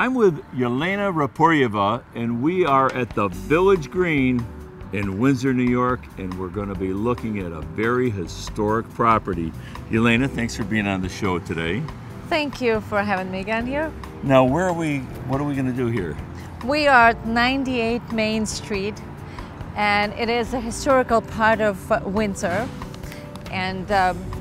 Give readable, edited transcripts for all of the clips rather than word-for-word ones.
I'm with Yelena Raporyeva, and we are at the Village Green in Windsor, New York, and we're going to be looking at a very historic property. Yelena, thanks for being on the show today. Thank you for having me again here. Now, where are we? What are we going to do here? We are at 98 Main Street, and it is a historical part of Windsor, and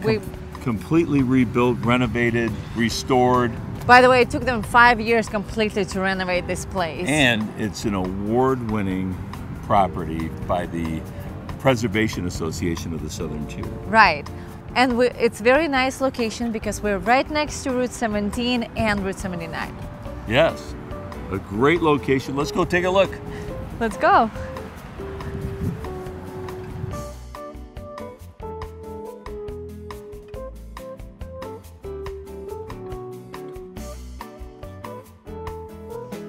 we completely rebuilt, renovated, restored. By the way, it took them 5 years completely to renovate this place. And it's an award-winning property by the Preservation Association of the Southern Tier. Right. And it's very nice location because we're right next to Route 17 and Route 79. Yes. A great location. Let's go take a look. Let's go.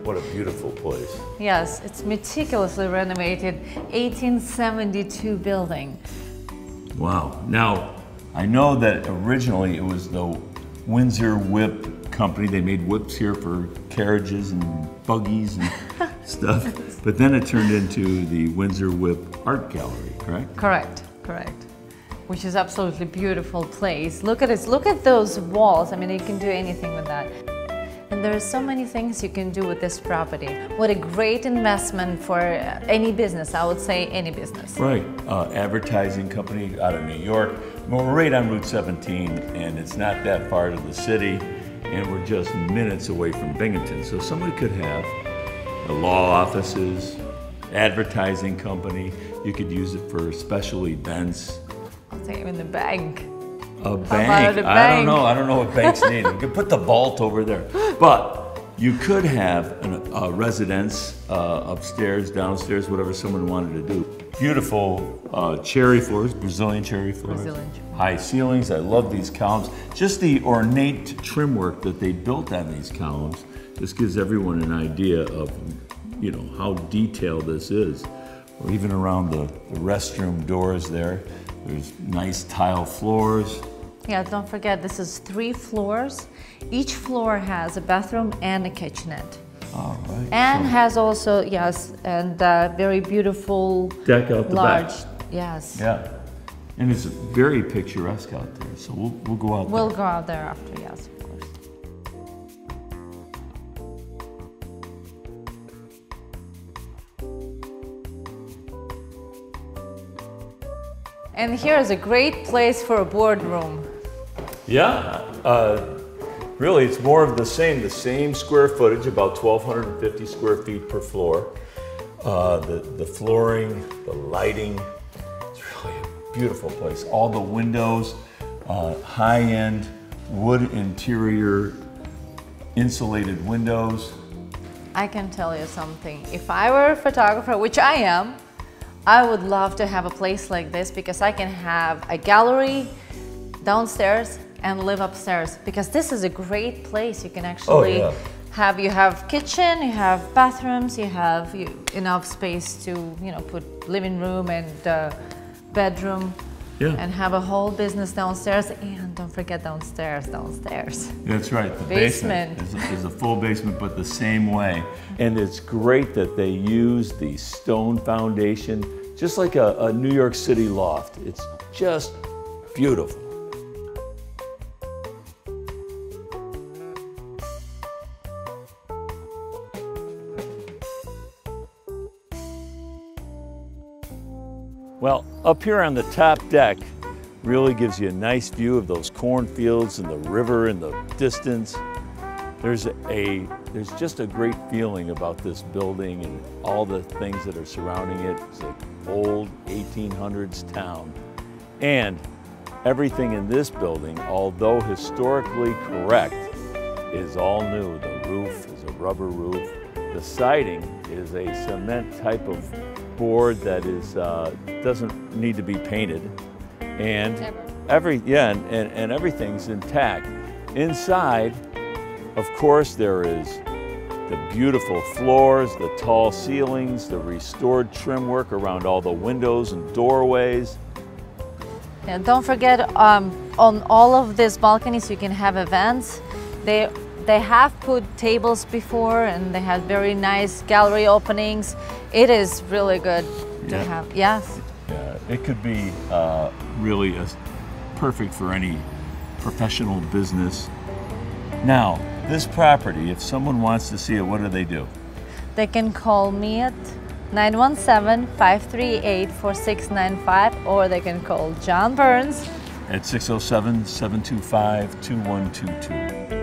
What a beautiful place. Yes, it's meticulously renovated 1872 building. Wow. Now, I know that originally it was the Windsor Whip Company. They made whips here for carriages and buggies and stuff. But then it turned into the Windsor Whip Art Gallery, correct? Correct, correct. Which is absolutely beautiful place. Look at it. Look at those walls. I mean, you can do anything with that. And there are so many things you can do with this property. What a great investment for any business, I would say any business. Right, advertising company out of New York. We're right on Route 17 and it's not that far to the city and we're just minutes away from Binghamton. So somebody could have the law offices, advertising company. You could use it for special events. I'll say even the bank. A bank. I don't know what banks need. We could put the vault over there. But you could have a residence upstairs, downstairs, whatever someone wanted to do. Beautiful cherry floors, Brazilian cherry floors. Brazilian. High ceilings, I love these columns. Just the ornate trim work that they built on these columns, this gives everyone an idea of, you know, how detailed this is. Or even around the restroom doors there, there's nice tile floors. Yeah, don't forget, this is 3 floors. Each floor has a bathroom and a kitchenette. All right. And has also, yes, and very beautiful deck out the large, back. Yes. Yeah. And it's very picturesque out there, so we'll go out there. We'll go out there after, yes, of course. And here is a great place for a boardroom. Yeah. Really, it's more of the same square footage, about 1,250 square feet per floor. The flooring, the lighting, it's really a beautiful place. All the windows, high-end wood interior, insulated windows. I can tell you something. If I were a photographer, which I am, I would love to have a place like this because I can have a gallery downstairs and live upstairs, because this is a great place. You can actually have kitchen, you have bathrooms, you have enough space to, you know, put living room and bedroom, and have a whole business downstairs. And don't forget downstairs. That's right, the basement is a full basement, but the same way. And it's great that they use the stone foundation, just like a New York City loft. It's just beautiful. Well, up here on the top deck really gives you a nice view of those cornfields and the river in the distance. There's just a great feeling about this building and all the things that are surrounding it. It's an old 1800s town. And everything in this building, although historically correct, is all new. The roof is a rubber roof. The siding is a cement type of board that is doesn't need to be painted, and everything's intact. Inside, of course, there is the beautiful floors, the tall ceilings, the restored trim work around all the windows and doorways. And don't forget, on all of these balconies you can have events. They They have put tables before and they had very nice gallery openings. It is really good to have, yes. Yeah, it could be really perfect for any professional business. Now, this property, if someone wants to see it, what do? They can call me at 917-538-4695, or they can call John Burns at 607-725-2122.